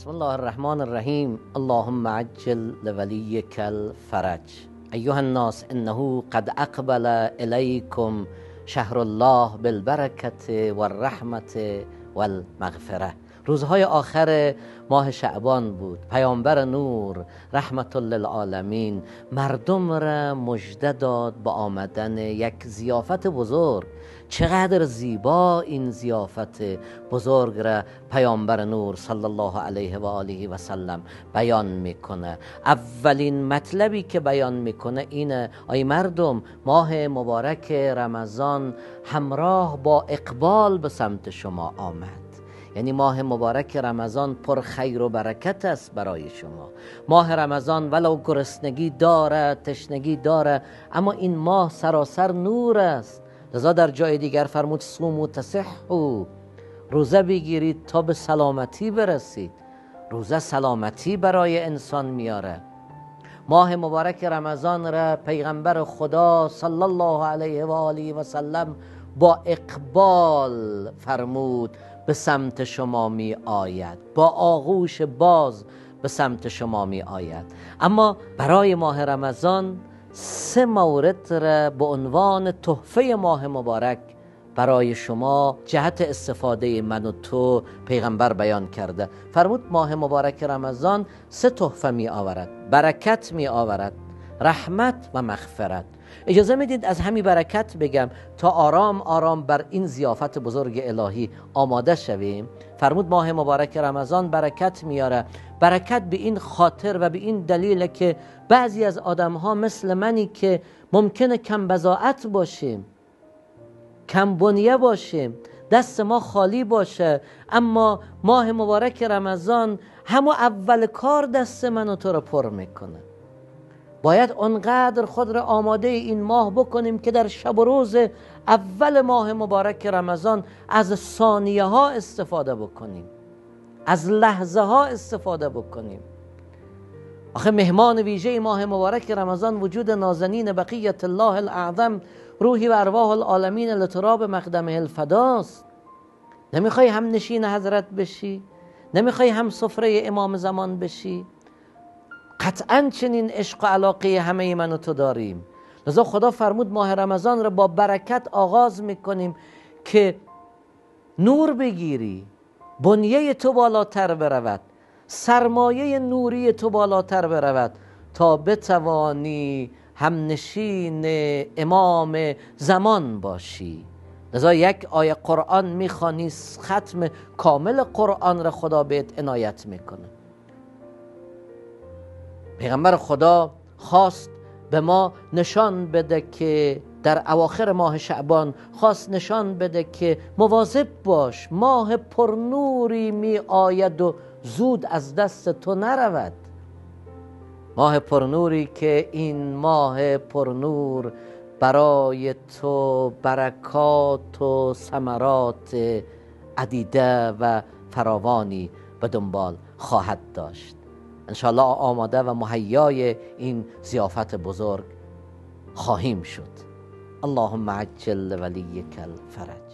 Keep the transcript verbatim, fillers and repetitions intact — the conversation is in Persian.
بسم الله الرحمن الرحيم. اللهم عجل لوليك الفرج. أيها الناس، إنه قد أقبل إليكم شهر الله بالبركة والرحمة والمغفرة. روزهای آخر ماه شعبان بود. پیامبر نور رحمت للعالمین مردم را مژده داد با آمدن یک ضیافت بزرگ. چقدر زیبا این ضیافت بزرگ را پیامبر نور صلی الله علیه و آله و سلم بیان میکنه. اولین مطلبی که بیان میکنه اینه: ای مردم، ماه مبارک رمضان همراه با اقبال به سمت شما آمد. یعنی ماه مبارک رمضان پر خیر و برکت است برای شما. ماه رمضان ولو گرسنگی داره، تشنگی داره، اما این ماه سراسر نور است. لذا در جای دیگر فرمود صوموا تصحوا، روزه بگیرید تا به سلامتی برسید. روزه سلامتی برای انسان میاره. ماه مبارک رمضان را پیغمبر خدا صلی الله علیه و آله و سلم با اقبال فرمود به سمت شما می آید، با آغوش باز به سمت شما می آید. اما برای ماه رمضان سه مورد را به عنوان تحفه ماه مبارک برای شما جهت استفاده من و تو پیغمبر بیان کرده. فرمود ماه مبارک رمضان سه تحفه می آورد: برکت می آورد، رحمت و مغفرت. اجازه میدید از همین برکت بگم تا آرام آرام بر این ضیافت بزرگ الهی آماده شویم. فرمود ماه مبارک رمضان برکت میاره. برکت به این خاطر و به این دلیل که بعضی از آدمها مثل منی که ممکنه کم بضاعت باشیم، کم بنیه باشیم، دست ما خالی باشه، اما ماه مبارک رمضان همون اول کار دست من و تو رو پر میکنه. باید انقدر خود را آماده این ماه بکنیم که در شب و روز اول ماه مبارک رمضان از ثانیه ها استفاده بکنیم، از لحظه ها استفاده بکنیم. آخه مهمان ویژه ماه مبارک رمضان وجود نازنین بقیت الله الاعظم روحی و ارواح العالمین لتراب مقدمه الفداست. نمیخوای هم نشین حضرت بشی؟ نمیخوای هم سفره امام زمان بشی؟ قطعاً چنین عشق و علاقه همه من و تو داریم. لذا خدا فرمود ماه رمضان را با برکت آغاز میکنیم که نور بگیری، بنیه تو بالاتر برود، سرمایه نوری تو بالاتر برود، تا بتوانی همنشین امام زمان باشی. لذا یک آیه قرآن میخوانی، ختم کامل قرآن را خدا بهت عنایت میکنه. پیغمبر خدا خواست به ما نشان بده که در اواخر ماه شعبان خواست نشان بده که مواظب باش، ماه پرنوری می آید و زود از دست تو نرود. ماه پرنوری که این ماه پرنور برای تو برکات و ثمرات عدیده و فراوانی به دنبال خواهد داشت. انشاءالله آماده و مهیای این ضیافت بزرگ خواهیم شد. اللهم عجل لولیک الفرج.